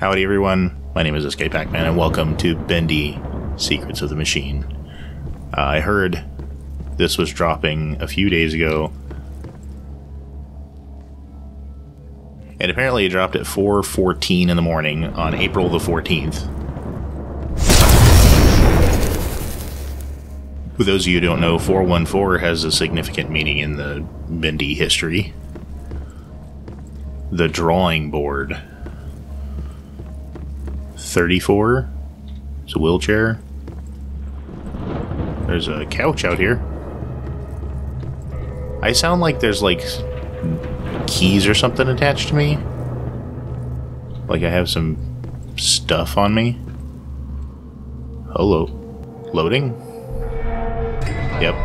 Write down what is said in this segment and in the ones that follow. Howdy everyone, my name is SK Pac-Man and welcome to Bendy Secrets of the Machine. I heard this was dropping a few days ago, and apparently it dropped at 4:14 in the morning on April the 14th. For those of you who don't know, 414 has a significant meaning in the Bendy history. The drawing board. 34. It's a wheelchair. There's a couch out here. I sound like there's like keys or something attached to me. Like I have some stuff on me. Hello. Loading? Yep.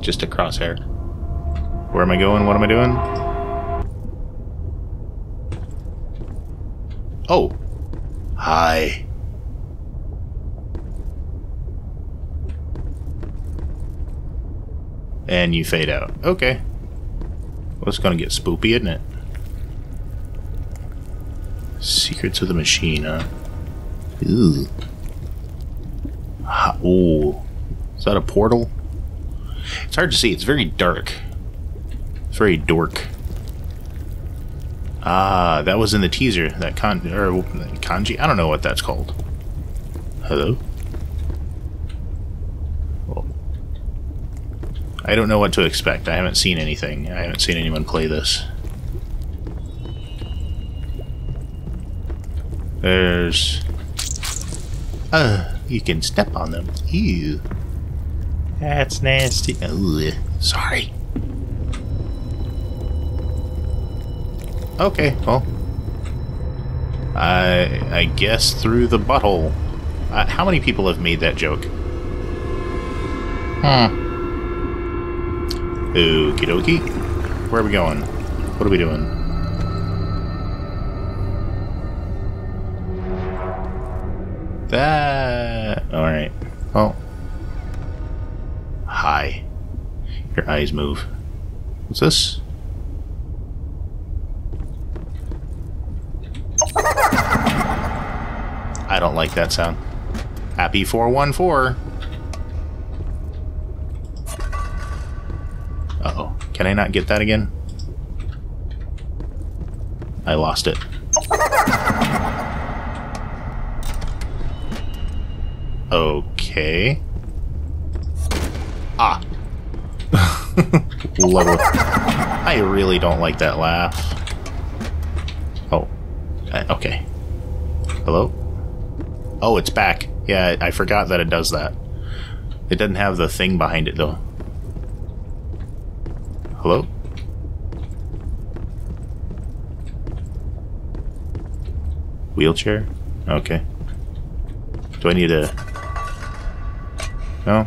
Just a crosshair. Where am I going? What am I doing? Oh, hi. And you fade out. Okay. Well, it's gonna get spoopy, isn't it? Secrets of the Machine, huh? Ooh. Oh, is that a portal? It's hard to see. It's very dark. It's very dork. Ah, that was in the teaser. That kanji? I don't know what that's called. Hello? Well, I don't know what to expect. I haven't seen anything. I haven't seen anyone play this. There's... you can step on them. Ew. That's nasty. Oh, sorry. Okay, well, I guess through the butthole. How many people have made that joke? Okie dokie. Where are we going? What are we doing? That... Alright. Well. Hi. Your eyes move. What's this? I don't like that sound. Happy 414. Uh-oh. Can I not get that again? I lost it. Okay. Ah. Love it. I really don't like that laugh. Oh. Okay. Hello? Oh, it's back. Yeah, I forgot that it does that. It doesn't have the thing behind it, though. Hello? Wheelchair? Okay. Do I need a... No?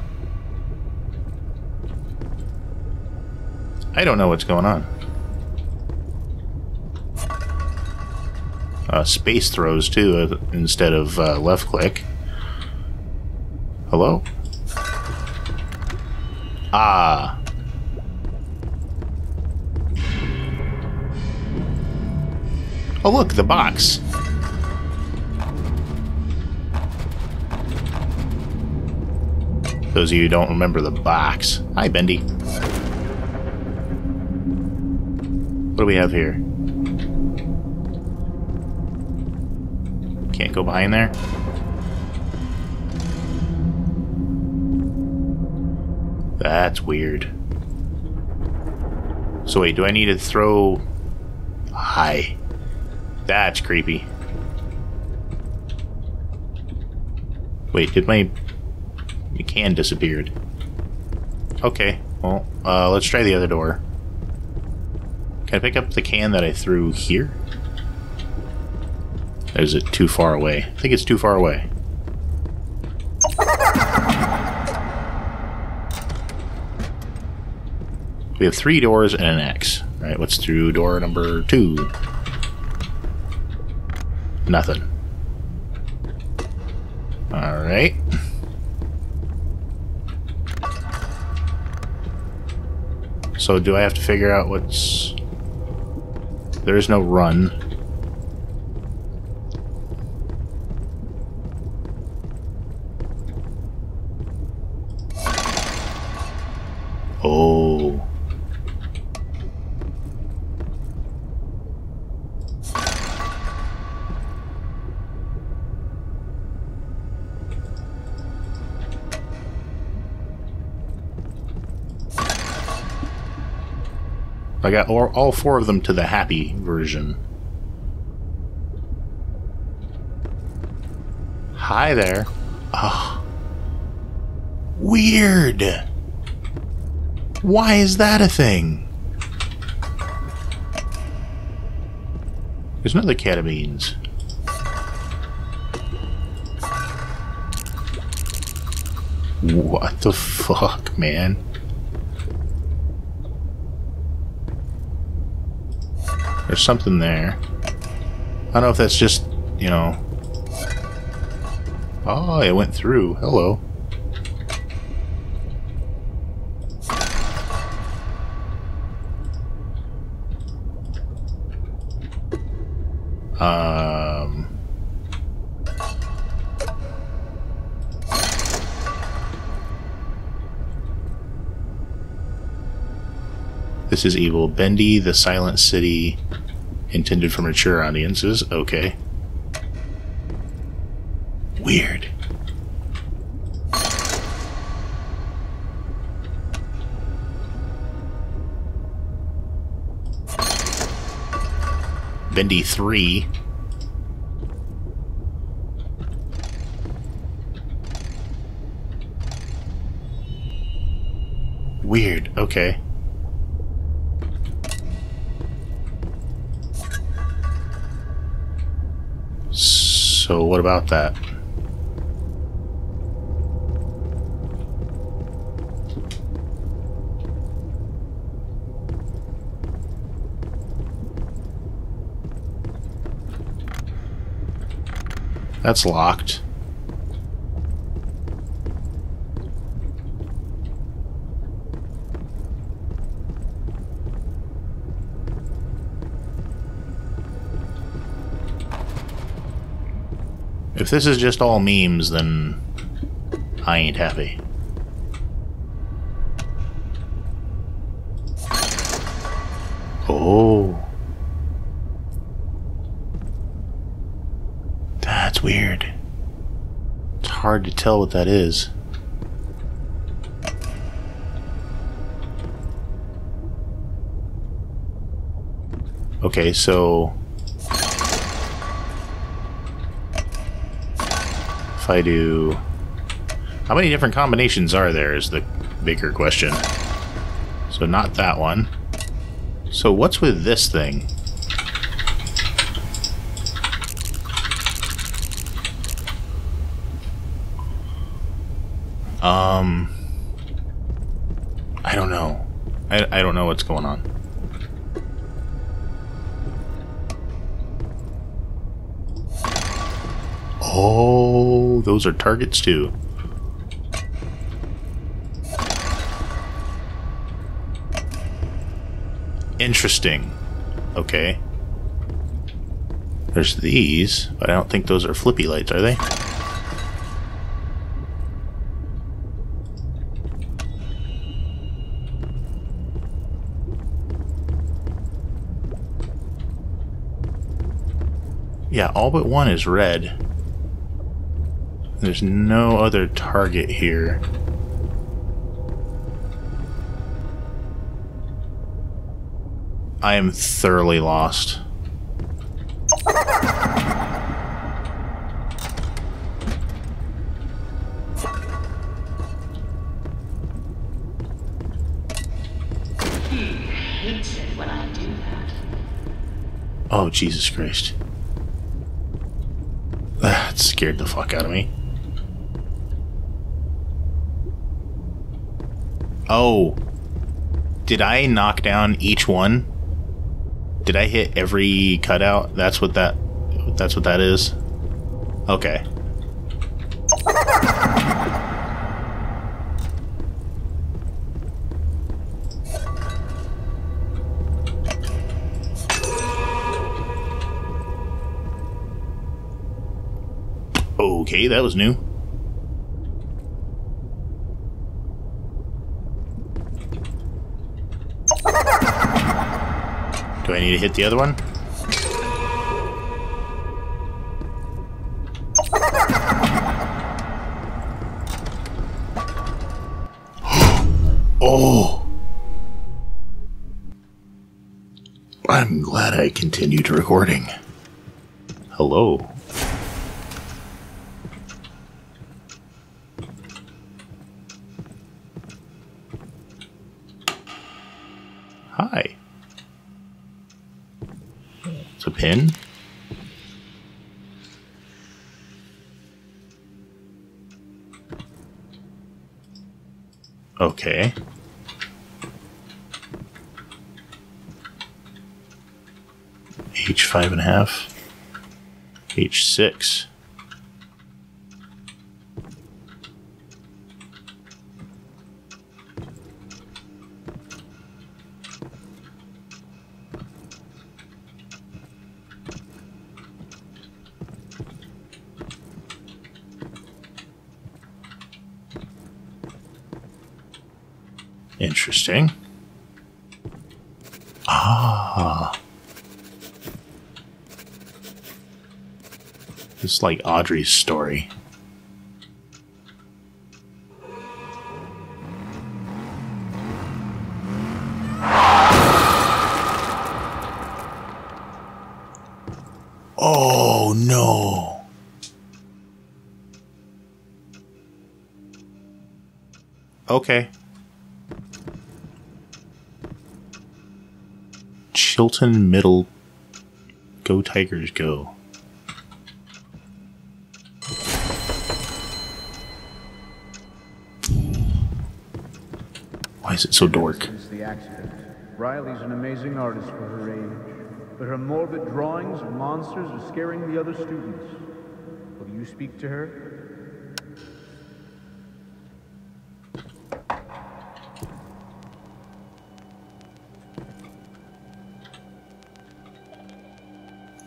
I don't know what's going on. Space throws too, instead of left click. Hello? Ah. Oh look, the box. Those of you who don't remember the box. Hi, Bendy. What do we have here? Can't go behind there. That's weird. So wait, do I need to throw... Hi. That's creepy. Wait, did my... The can disappeared. Okay, well, let's try the other door. Can I pick up the can that I threw here? Or is it too far away? I think it's too far away. We have three doors and an X. Alright, what's through door number 2? Nothing. Alright. So do I have to figure out what's... There is no run. Oh. I got all four of them to the happy version. Hi there. Ah. Weird. Why is that a thing? There's another can of beans. What the fuck, man? There's something there. I don't know if that's just, you know... Oh, it went through. Hello. This is evil. Bendy, the Silent City, intended for mature audiences. Okay. Weird. Bendy 3. Weird. Okay. So what about that? That's locked. If this is just all memes, then I ain't happy. Oh. That's weird. It's hard to tell what that is. Okay, so... I do... How many different combinations are there is the bigger question. So not that one. So what's with this thing? I don't know. I don't know what's going on. Oh, those are targets too. Interesting. Okay. There's these, but I don't think those are flippy lights, are they? Yeah, all but one is red. There's no other target here. I am thoroughly lost. Hates it when I do that. Oh, Jesus Christ. That scared the fuck out of me. Oh, did I knock down each one? Did I hit every cutout? That's what that is? Okay. Okay, that was new. Do I need to hit the other one? Oh! I'm glad I continued recording. Hello. Hi. It's a pin. Okay. H5.5. H6. Interesting. Ah. It's like Audrey's story. Oh no. Okay. Chilton Middle. Go Tigers go. Is it so dork? Since the accident, Riley's an amazing artist for her age, but her morbid drawings of monsters are scaring the other students. Will you speak to her?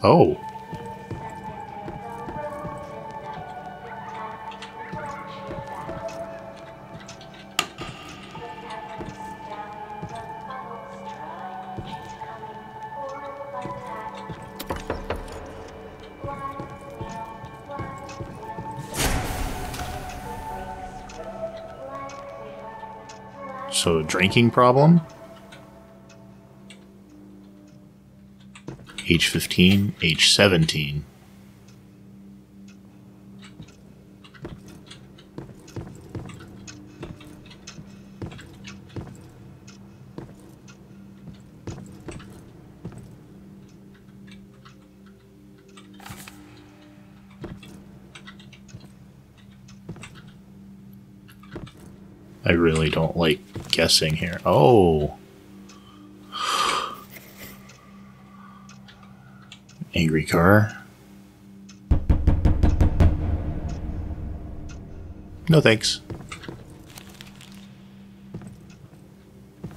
Oh. So, drinking problem? H15, H17. I really don't like guessing here. Oh. Angry car. No thanks.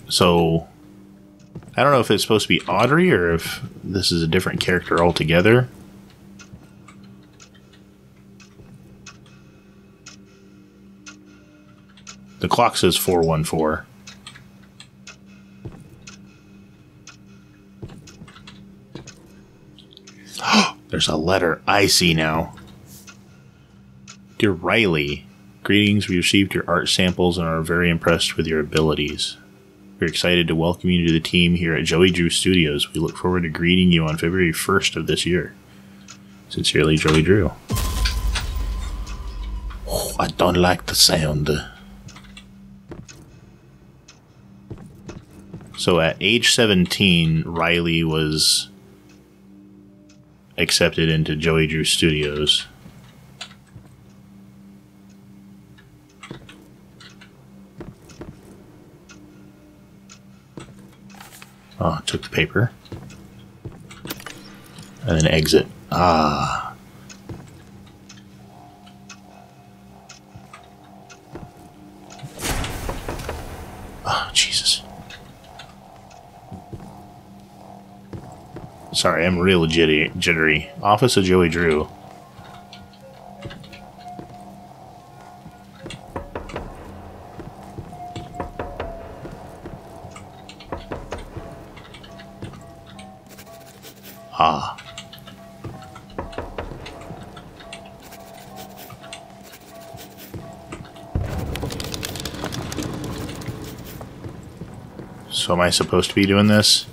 So, I don't know if it's supposed to be Audrey or if this is a different character altogether. The clock says 4:14. There's a letter. I see now. Dear Riley, greetings. We received your art samples and are very impressed with your abilities. We're excited to welcome you to the team here at Joey Drew Studios. We look forward to greeting you on February 1st of this year. Sincerely, Joey Drew. Oh, I don't like the sound. So at age 17, Riley was accepted into Joey Drew Studios. Oh, took the paper. And then exit. Ah. Oh, Jesus. Sorry, I'm real jittery. Office of Joey Drew. Aha. So am I supposed to be doing this?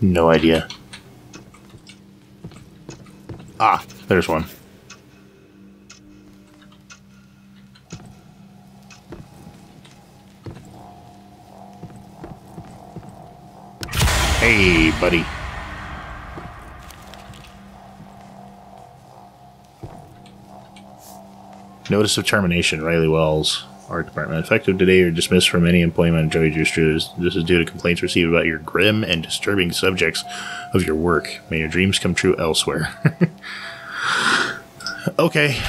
No idea. Ah, there's one. Hey, buddy. Notice of termination, Riley Wells, Art Department. Effective today, you're dismissed from any employment at Joey Drew Studios. This is due to complaints received about your grim and disturbing subjects of your work. May your dreams come true elsewhere. Okay.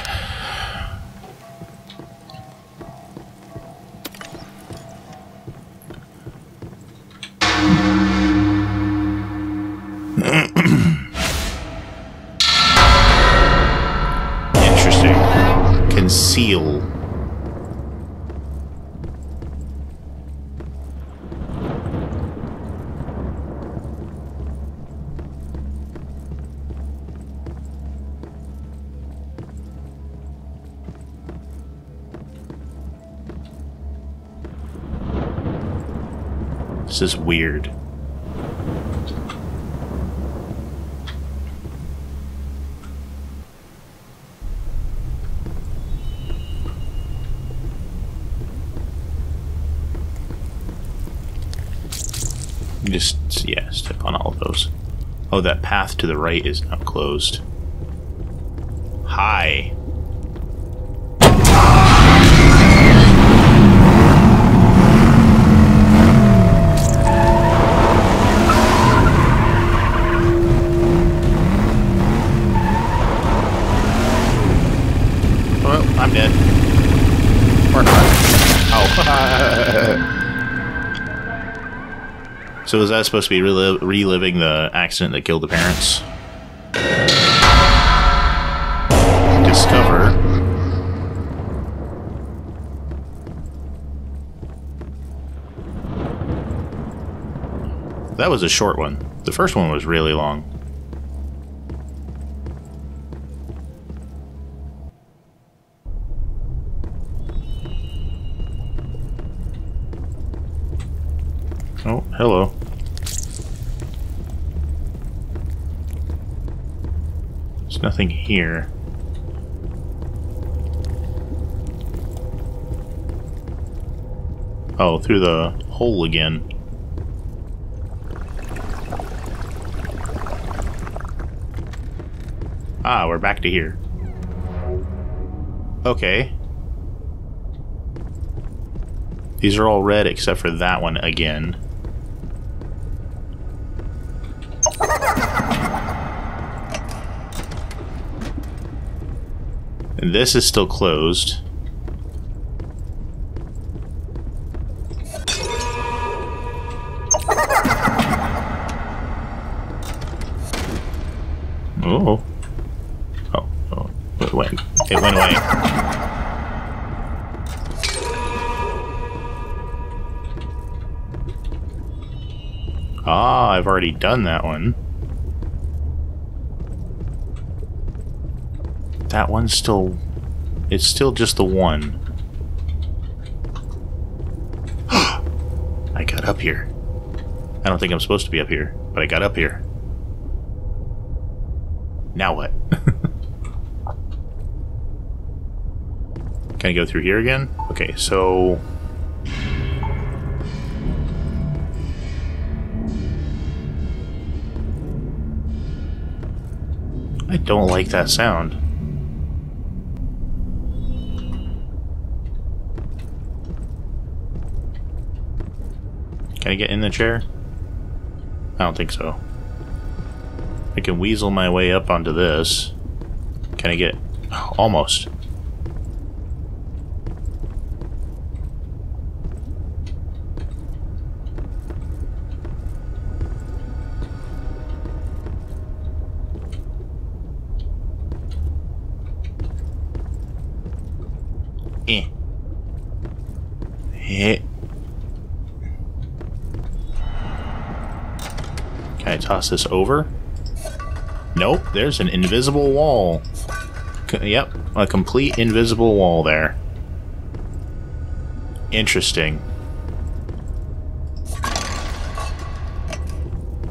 Seal. This is weird. Just, yeah, step on all of those. Oh, that path to the right is now closed. Hi. Well, I'm dead. Or not. Oh. So is that supposed to be reliving the accident that killed the parents? Discover. That was a short one. The first one was really long. Oh, hello. There's nothing here. Oh, through the hole again. Ah, we're back to here. Okay. These are all red except for that one again. This is still closed. Oh. Oh, oh. It went. It went away. Ah, I've already done that one. That one's still... It's still just the one. I got up here. I don't think I'm supposed to be up here, but I got up here. Now what? Can I go through here again? Okay, so... I don't like that sound. Can I get in the chair? I don't think so. I can weasel my way up onto this. Can I get... Almost. Hit. Can I toss this over? Nope, there's an invisible wall. Yep, a complete invisible wall there. Interesting.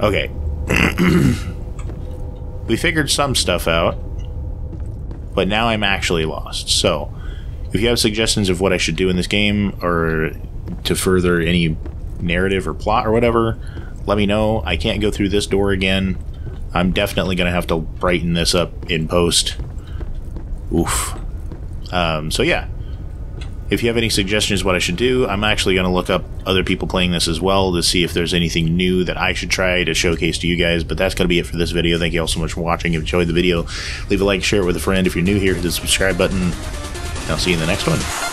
Okay. We figured some stuff out, but now I'm actually lost. So, if you have suggestions of what I should do in this game, or to further any narrative or plot or whatever, let me know. I can't go through this door again. I'm definitely going to have to brighten this up in post. Oof. So yeah, if you have any suggestions what I should do, I'm actually going to look up other people playing this as well to see if there's anything new that I should try to showcase to you guys. But that's going to be it for this video. Thank you all so much for watching. If you enjoyed the video, leave a like, share it with a friend. If you're new here, hit the subscribe button. I'll see you in the next one.